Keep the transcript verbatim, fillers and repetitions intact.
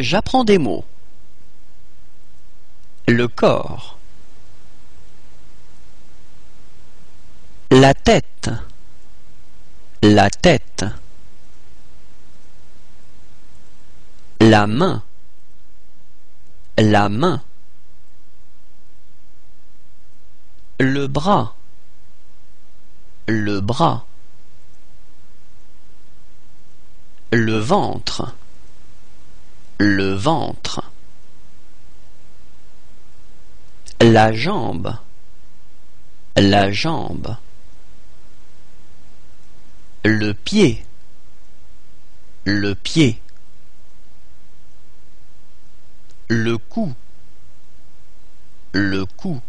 J'apprends des mots. Le corps. La tête. La tête. La main. La main. Le bras. Le bras. Le ventre. Le ventre. La jambe. La jambe. Le pied. Le pied. Le cou. Le cou.